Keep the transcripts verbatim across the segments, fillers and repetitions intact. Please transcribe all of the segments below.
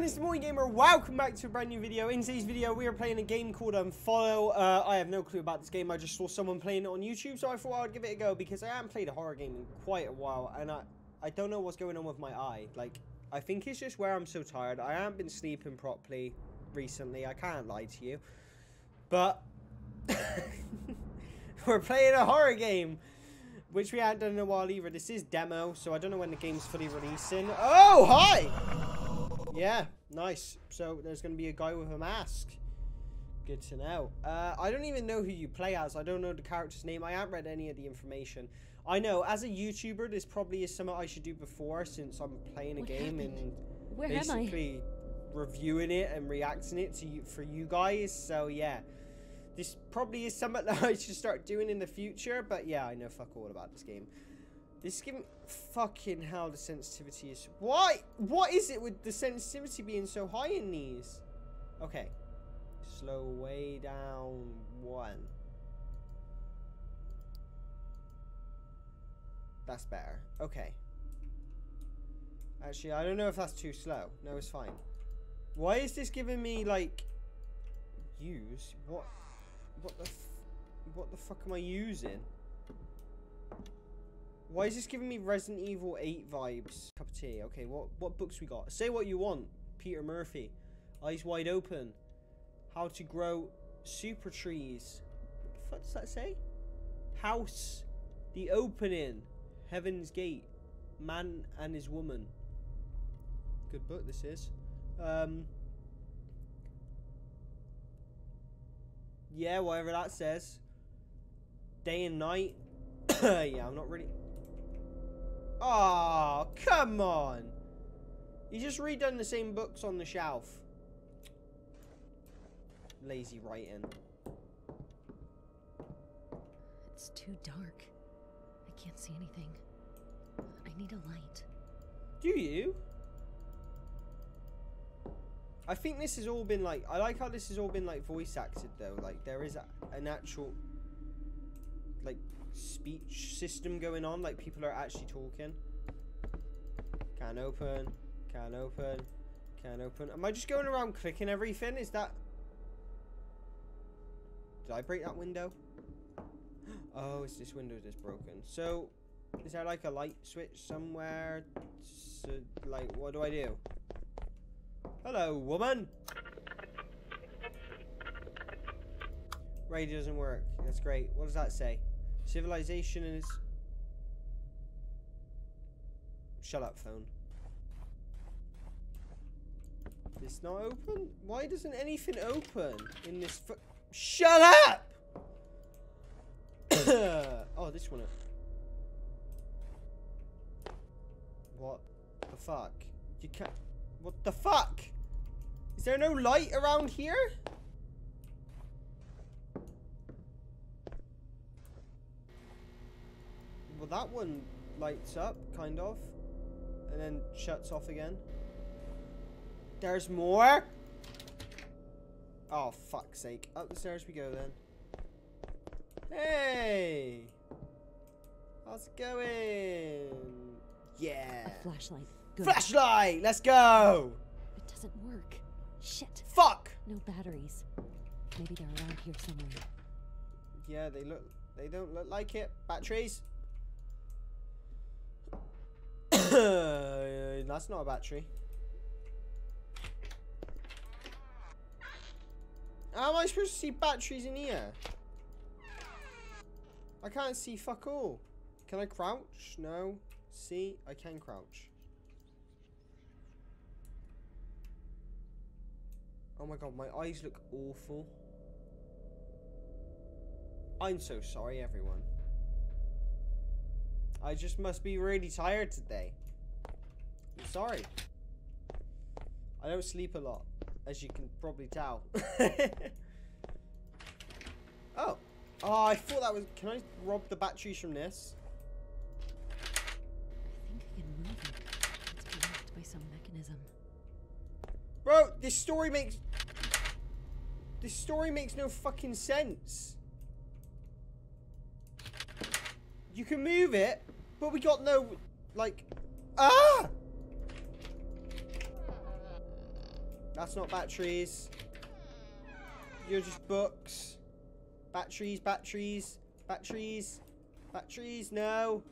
doing this morning, gamer? Welcome back to a brand new video. In today's video, we are playing a game called Unfollow. Uh, I have no clue about this game. I just saw someone playing it on YouTube, so I thought I would give it a go because I haven't played a horror game in quite a while, and I, I don't know what's going on with my eye. Like, I think it's just where I'm so tired. I haven't been sleeping properly recently. I can't lie to you. But we're playing a horror game, which we hadn't done in a while either. This is demo, so I don't know when the game's fully releasing. Oh, hi! Yeah, nice. So there's going to be a guy with a mask. Good to know. Uh, I don't even know who you play as. I don't know the character's name. I haven't read any of the information. I know, as a YouTuber, this probably is something I should do before since I'm playing a what game happened? and Where basically reviewing it and reacting it to you, for you guys. So yeah, this probably is something that I should start doing in the future. But yeah, I know fuck all about this game. This game, fucking hell, the sensitivity is... Why? What is it with the sensitivity being so high in these? Okay. Slow way down one. That's better. Okay. Actually, I don't know if that's too slow. No, it's fine. Why is this giving me, like... Use? What? What the f... What the fuck am I using? Why is this giving me Resident Evil eight vibes? Cup of tea. Okay, what, what books we got? Say What You Want. Peter Murphy. Eyes Wide Open. How to Grow Super Trees. What the fuck does that say? House. The Opening. Heaven's Gate. Man and His Woman. Good book this is. Um, yeah, whatever that says. Day and Night. Yeah, I'm not really... Oh, come on. You just redone the same books on the shelf. Lazy writing. It's too dark. I can't see anything. I need a light. Do you? I think this has all been like... I like how this has all been like voice acted though. Like there is a, an actual... Like... speech system going on, like people are actually talking. Can't open, can't open, can't open. Am I just going around clicking everything? Is that... Did I break that window? Oh, it's this window that's broken. So, is there like a light switch somewhere? So, like, what do I do? Hello, woman! Radio doesn't work. That's great. What does that say? Civilization is... Shut up, phone. It's not open? Why doesn't anything open in this fo- Shut up! Oh, this one. What the fuck? You can't... What the fuck? Is there no light around here? Well, that one lights up, kind of, and then shuts off again. There's more? Oh, fuck's sake. Up the stairs we go, then. Hey! How's it going? Yeah. A flashlight. Good. Flashlight! Let's go! It doesn't work. Shit. Fuck! No batteries. Maybe they're around here somewhere. Yeah, they look... They don't look like it. Batteries? That's not a battery. How am I supposed to see batteries in here? I can't see fuck all. Can I crouch? No. See, I can crouch. Oh my god, my eyes look awful. I'm so sorry, everyone. I just must be really tired today. I'm sorry. I don't sleep a lot, as you can probably tell. Oh. Oh, I thought that was... Can I rob the batteries from this? I think I can move it. It's blocked by some mechanism. Bro, this story makes... This story makes no fucking sense. You can move it, but we got no... Like... Ah! That's not batteries. You're just books. Batteries, batteries, batteries, batteries, no.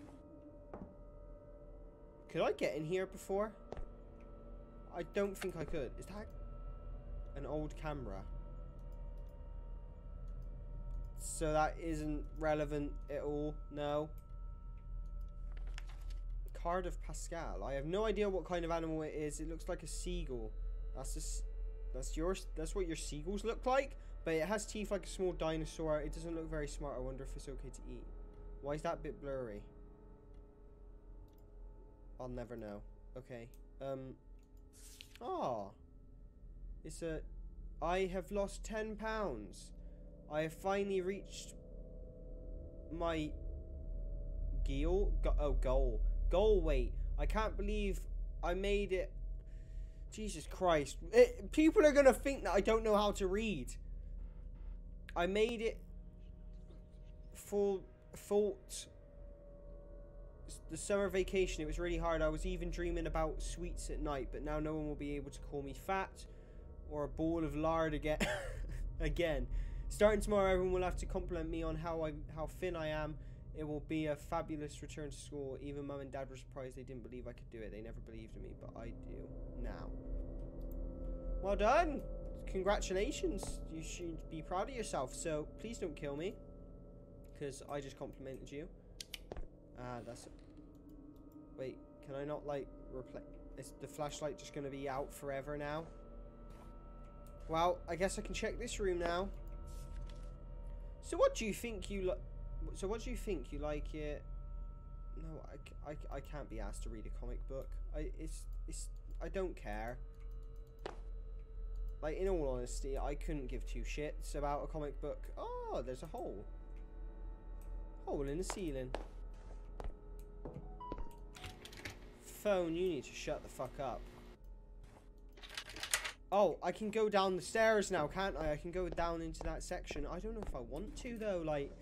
Could I get in here before? I don't think I could. Is that an old camera? So that isn't relevant at all, no. Card of Pascal. I have no idea what kind of animal it is. It looks like a seagull. That's just, that's yours. That's what your seagulls look like. But it has teeth like a small dinosaur. It doesn't look very smart. I wonder if it's okay to eat. Why is that a bit blurry? I'll never know. Okay. Um. Ah. It's a. I have lost ten pounds. I have finally reached my goal. Go oh, goal. Goal weight. I can't believe I made it. Jesus Christ. It, people are going to think that I don't know how to read. I made it full fault the summer vacation. It was really hard. I was even dreaming about sweets at night, but now no one will be able to call me fat or a ball of lard again. Again. Starting tomorrow, everyone will have to compliment me on how I how thin I am. It will be a fabulous return to school. Even mum and dad were surprised. They didn't believe I could do it. They never believed in me, but I do now. Well done. Congratulations. You should be proud of yourself. So please don't kill me, because I just complimented you. Ah, uh, that's... Wait, can I not, like, replay? Is the flashlight just going to be out forever now? Well, I guess I can check this room now. So what do you think you like? So what do you think you like it? No, I, I, I can't be asked to read a comic book. I it's it's I don't care. Like, in all honesty, I couldn't give two shits about a comic book. Oh, there's a hole. Hole in the ceiling. Phone, you need to shut the fuck up. Oh, I can go down the stairs now, can't I? I can go down into that section. I don't know if I want to, though. Like,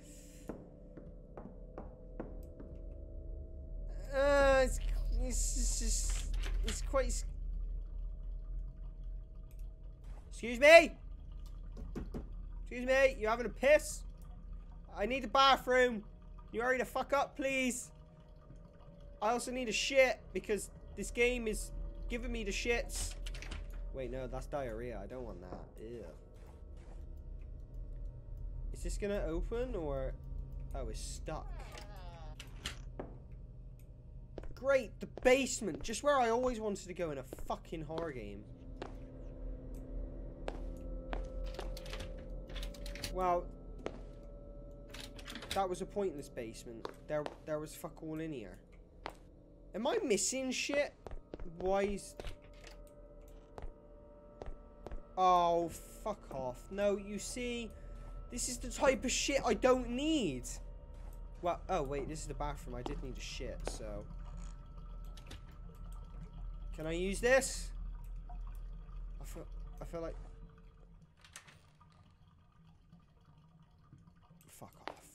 uh, it's it's just it's quite. Excuse me. Excuse me. You having a piss? I need a bathroom. You hurry the fuck up, please. I also need a shit because this game is giving me the shits. Wait, no, that's diarrhea. I don't want that. Ew. Is this gonna open or... Oh, it's stuck. Great, the basement. Just where I always wanted to go in a fucking horror game. Well, that was a pointless basement. There, there was fuck all in here. Am I missing shit? Why is... Oh, fuck off. No, you see, this is the type of shit I don't need. Well, oh, wait, this is the bathroom. I did need a shit, so. Can I use this? I feel, I feel like. Fuck off.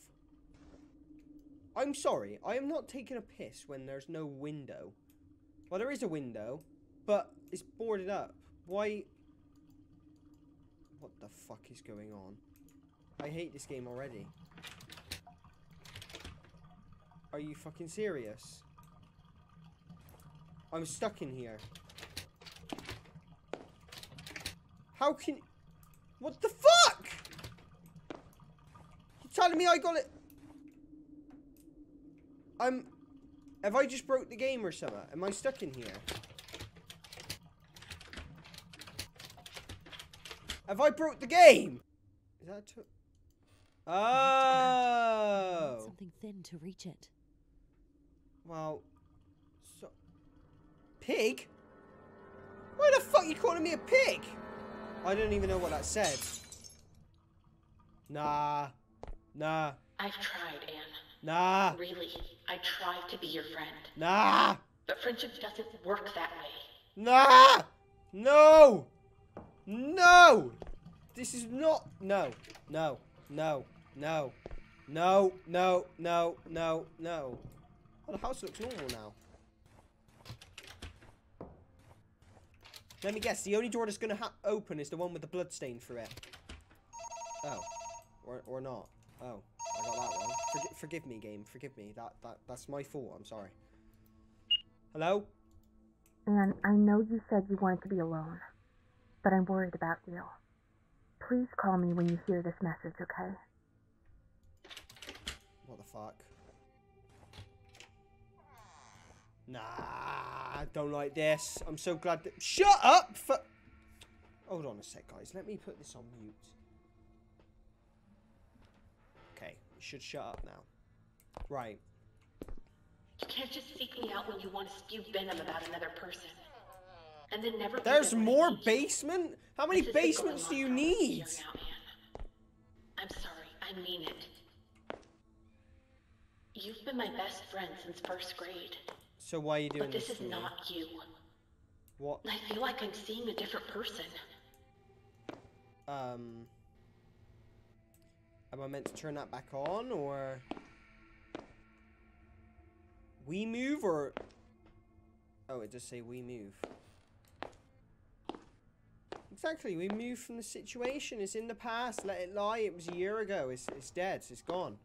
I'm sorry. I am not taking a piss when there's no window. Well, there is a window, but it's boarded up. Why? What the fuck is going on? I hate this game already. Are you fucking serious? I'm stuck in here. How can... What the fuck? You're telling me I got it... I'm... Have I just broke the game or something? Am I stuck in here? Have I broke the game? Is that too... Oh! Something thin to reach it. Well, so pig? Why the fuck are you calling me a pig? I don't even know what that said. Nah, nah. I've tried, Anne. Nah. Really, I tried to be your friend. Nah. But friendship doesn't work that way. Nah. No. No! This is not... No. No. No. No. No. No. No. No. No. Oh, the house looks normal now. Let me guess, the only door that's going to open is the one with the bloodstain through it. Oh. Or, or not. Oh. I got that one. Forgi forgive me, game. Forgive me. That, that That's my fault. I'm sorry. Hello? And I know you said you wanted to be alone, but I'm worried about you. Please call me when you hear this message, okay? What the fuck? Nah, I don't like this. I'm so glad that... Shut up! For... Hold on a sec, guys. Let me put this on mute. Okay, you should shut up now. Right. You can't just seek me out when you want to spew venom about another person. And then never... There's more basement? How many basements do you need? I'm sorry, I mean it. You've been my best friend since first grade. So why are you doing this? But this, this is not you. What? I feel like I'm seeing a different person. Um... Am I meant to turn that back on, or... We move, or... Oh, it does say we move. Exactly, we move from the situation. It's in the past. Let it lie. It was a year ago. It's, it's dead. It's gone.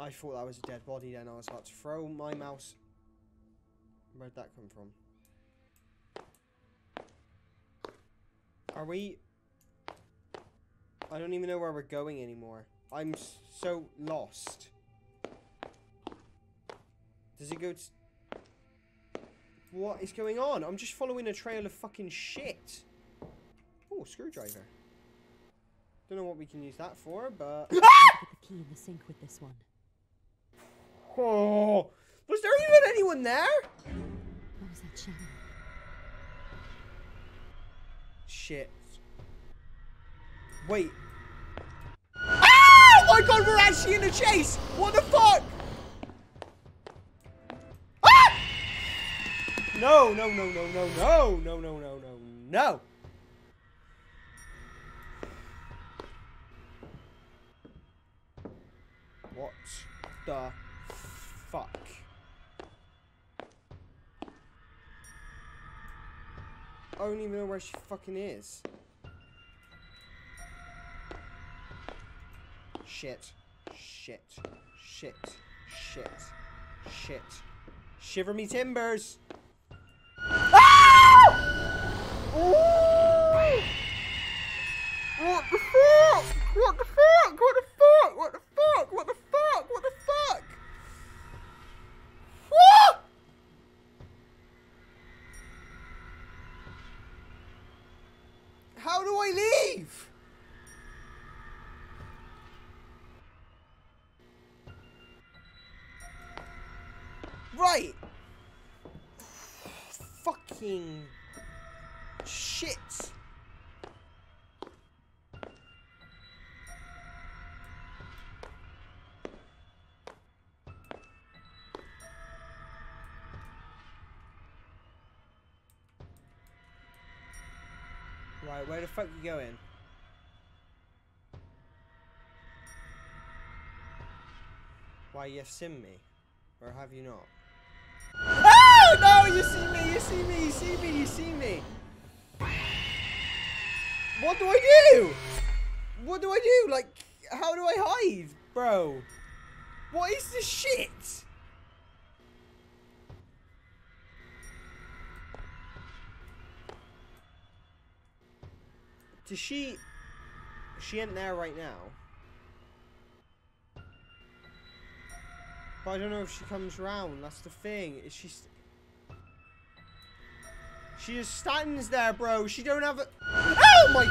I thought that was a dead body then. I was about to throw my mouse. Where'd that come from? Are we... I don't even know where we're going anymore. I'm so lost. Does it go to... What is going on? I'm just following a trail of fucking shit. Oh, screwdriver. Don't know what we can use that for, but... Put the key in the sink with this one. Oh, was there even anyone there? What was that shadow? Shit. Wait. Ah! Oh my god, we're actually in a chase! What the fuck? Ah! No, no, no, no, no, no, no, no, no, no, no. What the... Fuck. I don't even know where she fucking is. Shit. Shit. Shit. Shit. Shit. Shiver me timbers! Ah! Ooh! What the fuck? What the fuck? What the fuck? What the fuck? What the fuck? What the fuck? How do I leave? Right. Fucking shit. Right, where the fuck are you going? Why, you've seen me. Or have you not? Oh, no, you see me, you see me, you see me, you see me. What do I do? What do I do? Like, how do I hide, bro? What is this shit? Does she... She ain't there right now. But I don't know if she comes round. That's the thing. Is she... St she just stands there, bro. She don't have a... Oh, my...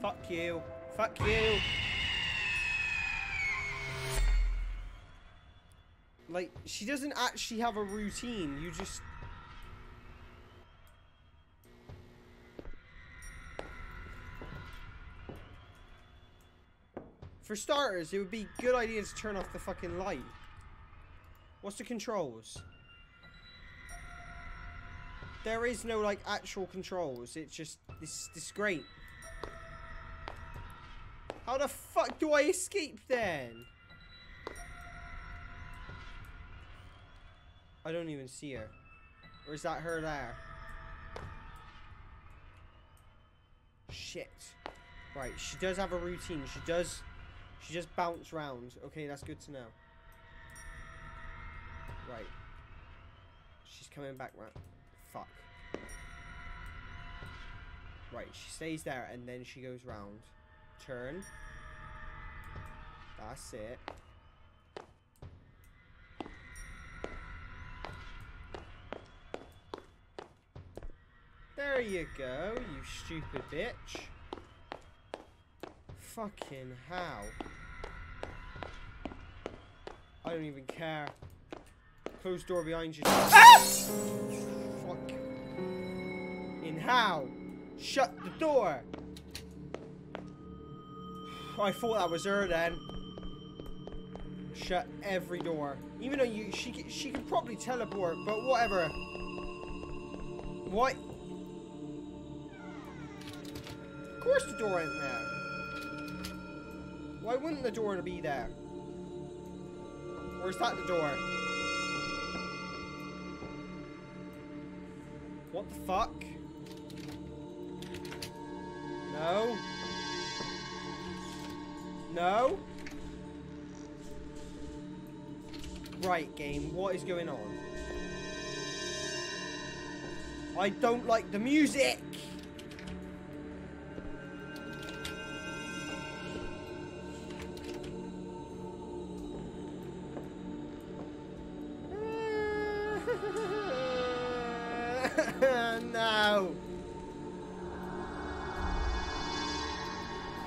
Fuck you. Fuck you. Like, she doesn't actually have a routine. You just... For starters, it would be a good idea to turn off the fucking light. What's the controls? There is no, like, actual controls. It's just this, this grate. How the fuck do I escape then? I don't even see her. Or is that her there? Shit. Right, she does have a routine. She does... She just bounced round. Okay, that's good to know. Right. She's coming back round. Fuck. Right, she stays there and then she goes round. Turn. That's it. There you go, you stupid bitch. Fucking hell. I don't even care. Closed door behind you. Ah! Fuck. In how? Shut the door. I thought that was her then. Shut every door. Even though you, she, she can probably teleport, but whatever. What? Of course the door isn't there. Why wouldn't the door be there? Or is that the door? What the fuck? No. No. Right, game. What is going on? I don't like the music. No.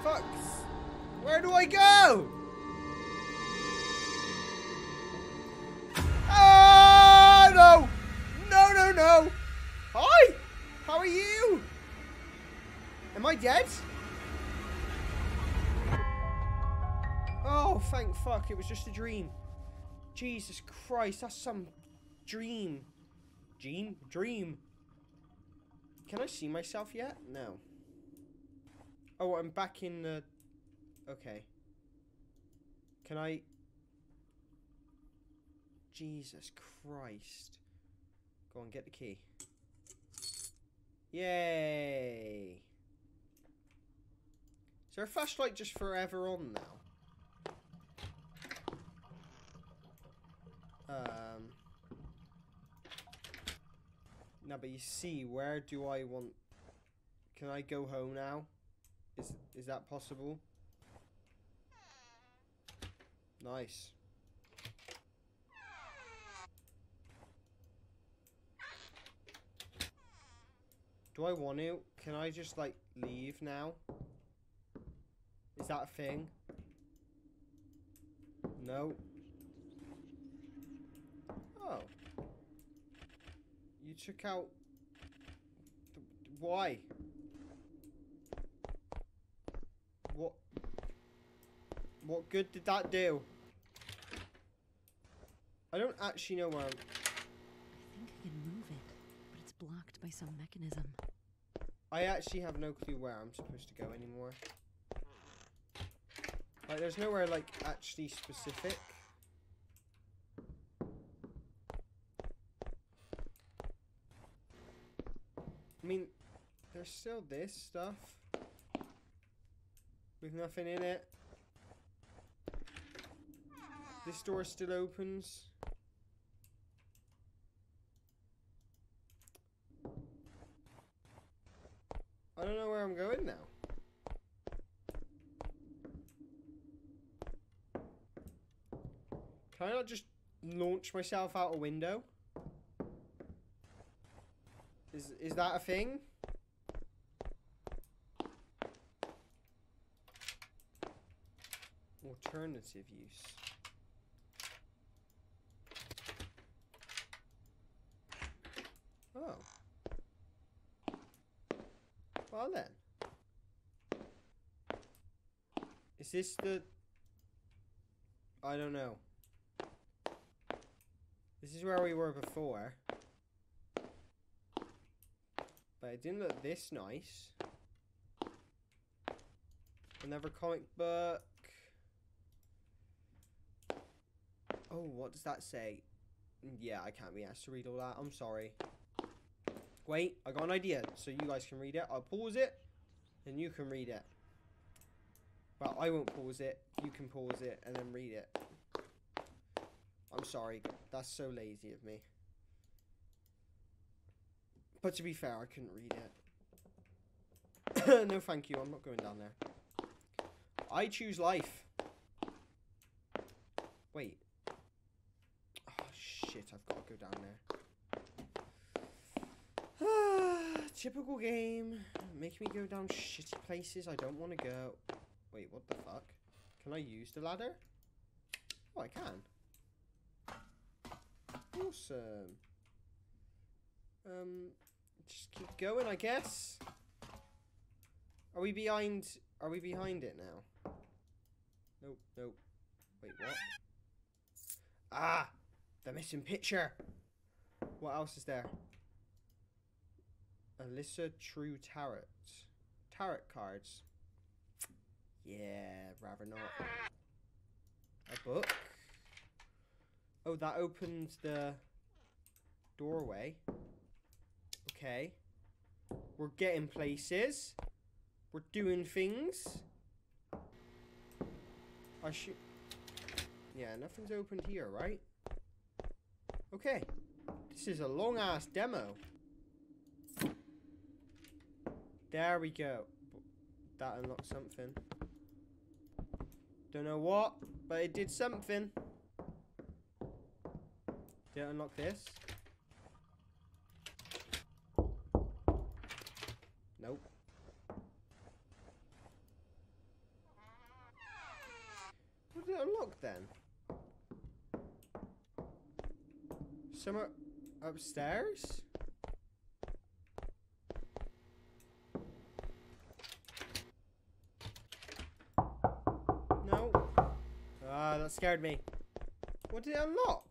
Fucks. Where do I go? Oh no. No, no, no. Hi. How are you? Am I dead? Oh, thank fuck. It was just a dream. Jesus Christ. That's some dream. Dream? Dream. Can I see myself yet? No. Oh, I'm back in the... Okay. Can I... Jesus Christ. Go on, get the key. Yay! Is there a flashlight just forever on now? Um... No, but you see, where do I want... Can I go home now? Is is that possible? Nice. Do I want to? Can I just, like, leave now? Is that a thing? No. Oh. You took out... Why? What? What good did that do? I don't actually know where I'm... I think I can move it, but it's blocked by some mechanism. I actually have no clue where I'm supposed to go anymore. Like, there's nowhere, like, actually specific. I mean, there's still this stuff with nothing in it. This door still opens. I don't know where I'm going now. Can I not just launch myself out a window? Is, is that a thing? Alternative use. Oh. Well then. Is this the... I don't know. This is where we were before. It didn't look this nice. Another comic book. Oh, what does that say? yeah, I can't be asked to read all that. I'm sorry. Wait, I got an idea. So you guys can read it. I'll pause it, and you can read it. But I won't pause it. You can pause it and then read it. I'm sorry. That's so lazy of me. But to be fair, I couldn't read it. No, thank you. I'm not going down there. I choose life. Wait. Oh, shit. I've got to go down there. Typical game. Make me go down shitty places I don't want to go. Wait, what the fuck? Can I use the ladder? Oh, I can. Awesome. Um, just keep going, I guess. Are we behind? Are we behind it now? Nope, nope. Wait, what? Ah, the missing picture. What else is there? Alyssa True Tarot. Tarot cards. Yeah, rather not. A book. Oh, that opens the doorway. Okay. We're getting places. We're doing things. I should... Yeah, nothing's opened here, right? Okay. This is a long-ass demo. There we go. That unlocked something. Don't know what, but it did something. Did it unlock this? Nope. What did it unlock then? Somewhere upstairs? No. Ah, that scared me. What did it unlock?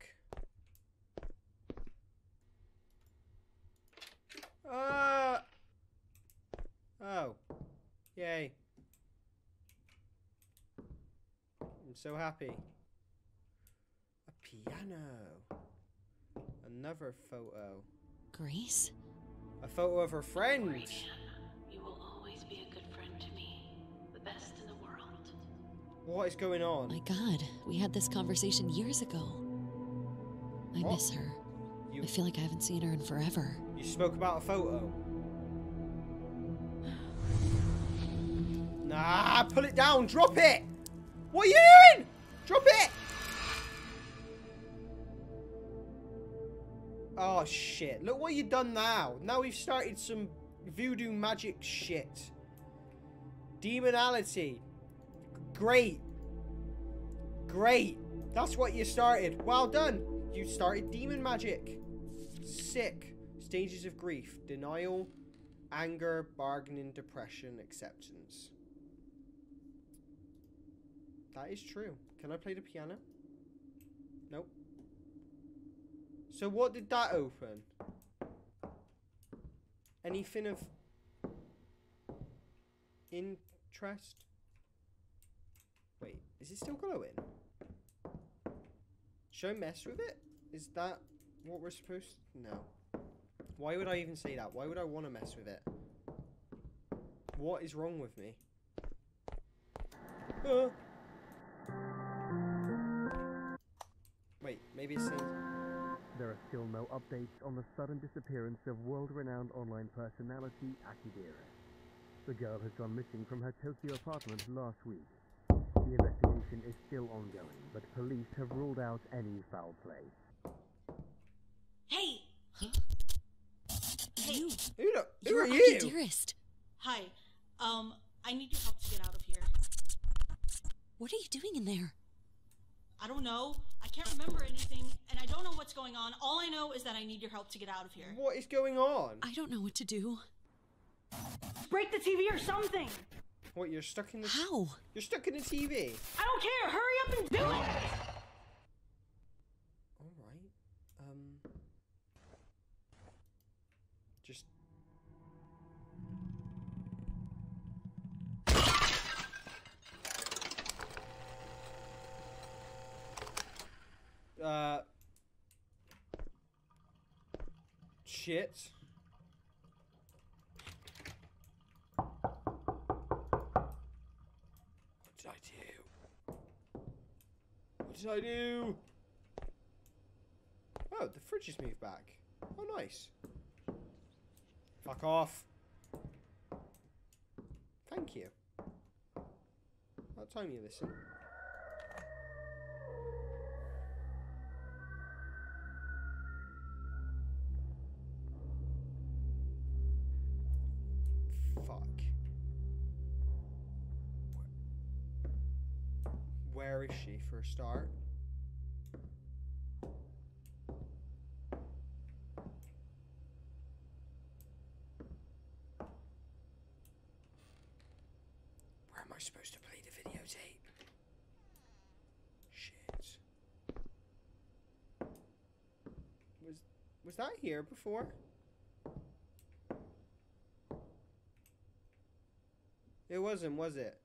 Uh oh. Yay. I'm so happy. A piano. Another photo. Grace? A photo of her friend. Grace, you will always be a good friend to me. The best in the world. What is going on? My God, we had this conversation years ago. I what? miss her. You... I feel like I haven't seen her in forever. You spoke about a photo. Nah, pull it down. Drop it. What are you doing? Drop it. Oh, shit. Look what you've done now. Now we've started some voodoo magic shit. Demonality. Great. Great. That's what you started. Well done. You started demon magic. Sick. Stages of grief: denial, anger, bargaining, depression, acceptance. That is true. Can I play the piano? Nope. So what did that open? Anything of interest? Wait, is it still glowing? Should I mess with it? Is that what we're supposed to? No. Why would I even say that? Why would I want to mess with it? What is wrong with me? Uh. Wait, maybe it's... There are still no updates on the sudden disappearance of world-renowned online personality Akidearest. The girl has gone missing from her Tokyo apartment last week. The investigation is still ongoing, but police have ruled out any foul play. Hey! Huh? Hey, who, the, who you're are you? Akidearest. Hi, um, I need your help to get out of here. What are you doing in there? I don't know. I can't remember anything, and I don't know what's going on. All I know is that I need your help to get out of here. What is going on? I don't know what to do. Break the T V or something. What? You're stuck in the? How? You're stuck in the T V. I don't care. Hurry up and do it. All right. Um. Just... Uh... shit. What did I do? What did I do? Oh, the fridge has moved back. Oh, nice. Fuck off. Thank you. About time you listen. Fuck. Where is she for a start? Supposed to play the videotape. Shit. Was was that here before? It wasn't, was it?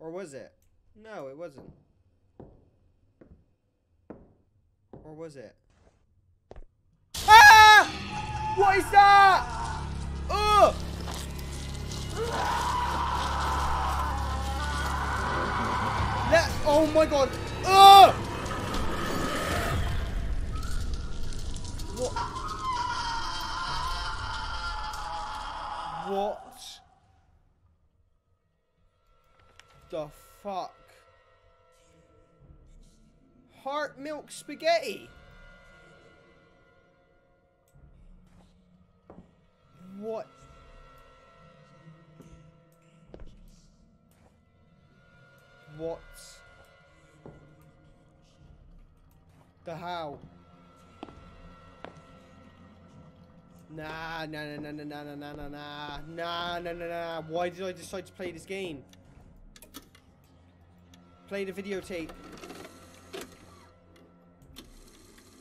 Or was it? No, it wasn't. Or was it? Ah! What is that? Ugh! That, oh my god. Ugh! What? What the fuck? Heart milk spaghetti. What? What the how? Nah, nah, nah, nah, nah, nah, nah, nah, nah, nah, nah, nah, nah. Why did I decide to play this game? Play the videotape.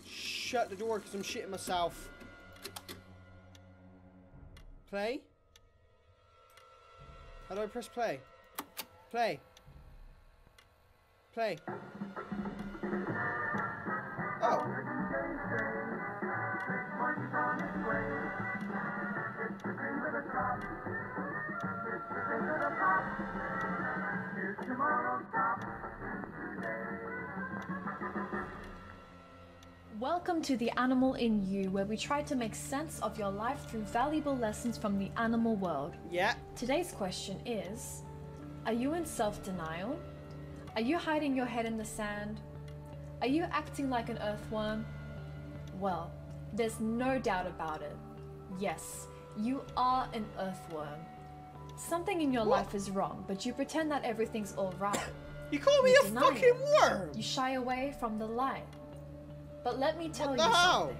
Shut the door because I'm shitting myself. Play? How do I press play? Play. Play. Oh. Welcome to The Animal In You, where we try to make sense of your life through valuable lessons from the animal world. Yeah. Today's question is, are you in self-denial? Are you hiding your head in the sand? Are you acting like an earthworm? Well, there's no doubt about it. Yes, you are an earthworm. Something in your what? life is wrong, but you pretend that everything's all right. You call me you a fucking it. worm! You shy away from the light. But let me tell you hell? something.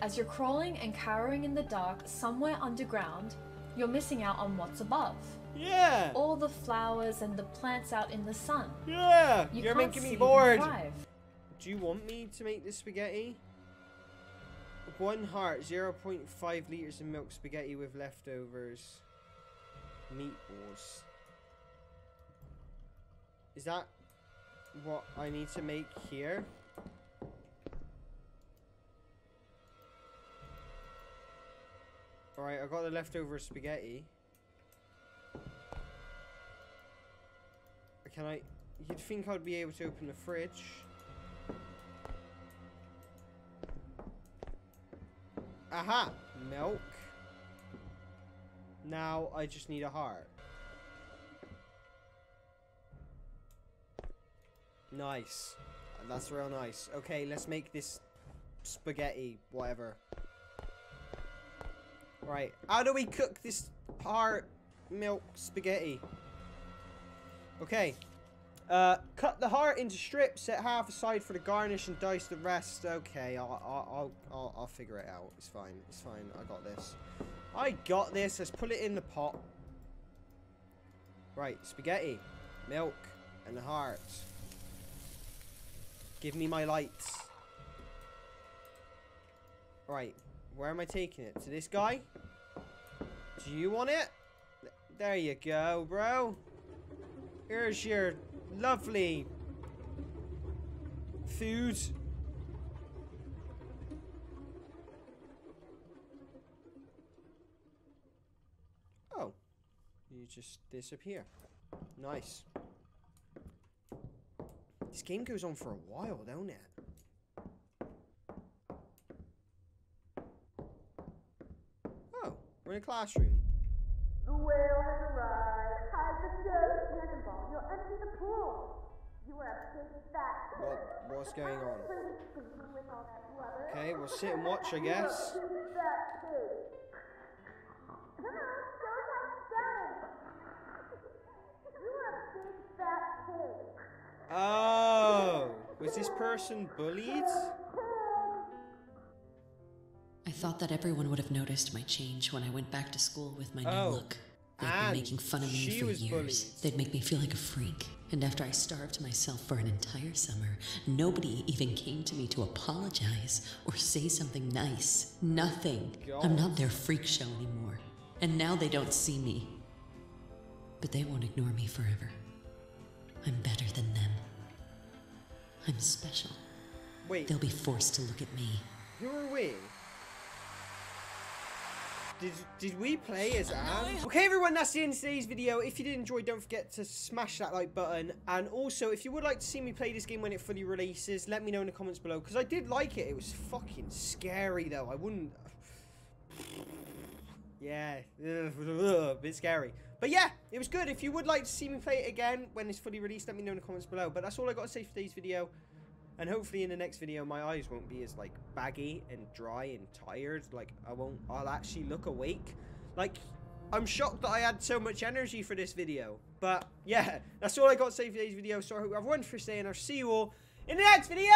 As you're crawling and cowering in the dark somewhere underground, you're missing out on what's above. Yeah. All the flowers and the plants out in the sun. Yeah. You You're making me bored. Do you want me to make this spaghetti? One heart, zero point five liters of milk spaghetti with leftovers. Meatballs. Is that what I need to make here? Alright, I got the leftover spaghetti. Can I? You'd think I'd be able to open the fridge. Aha! Milk. Now I just need a heart. Nice. That's real nice. Okay, let's make this spaghetti, whatever. Right. How do we cook this heart milk spaghetti? Okay, uh, cut the heart into strips, set half aside for the garnish and dice the rest. Okay, I'll, I'll, I'll, I'll figure it out. It's fine. It's fine. I got this. I got this. Let's put it in the pot. Right, spaghetti, milk, and the heart. Give me my lights. Right, where am I taking it? To this guy? Do you want it? There you go, bro. Here's your lovely food. you just disappear. Nice. This game goes on for a while, don't it? Oh, we're in a classroom. The whale has arrived. Hide the ghost cannonball. You'll empty the pool. You are updated that. What, what's going on? Okay, we'll sit and watch, I guess. Oh, was this person bullied? I thought that everyone would have noticed my change when I went back to school with my oh, new look. They've been making fun of me for years. Bullied. They'd make me feel like a freak. And after I starved myself for an entire summer, nobody even came to me to apologize or say something nice. Nothing. God. I'm not their freak show anymore. And now they don't see me. But they won't ignore me forever. I'm better than them. I'm special. Wait. They'll be forced to look at me. Who are we? Did, did we play as Anne? Okay everyone, that's the end of today's video. If you did enjoy, don't forget to smash that like button. And also, if you would like to see me play this game when it fully releases, let me know in the comments below. Because I did like it. It was fucking scary though. I wouldn't... Yeah, a bit scary. But yeah, it was good. If you would like to see me play it again when it's fully released, let me know in the comments below. But that's all I got to say for today's video. And hopefully in the next video, my eyes won't be as, like, baggy and dry and tired. Like, I won't... I'll actually look awake. Like, I'm shocked that I had so much energy for this video. But, yeah, that's all I got to say for today's video. So I hope you have one for staying, and I'll see you all in the next video!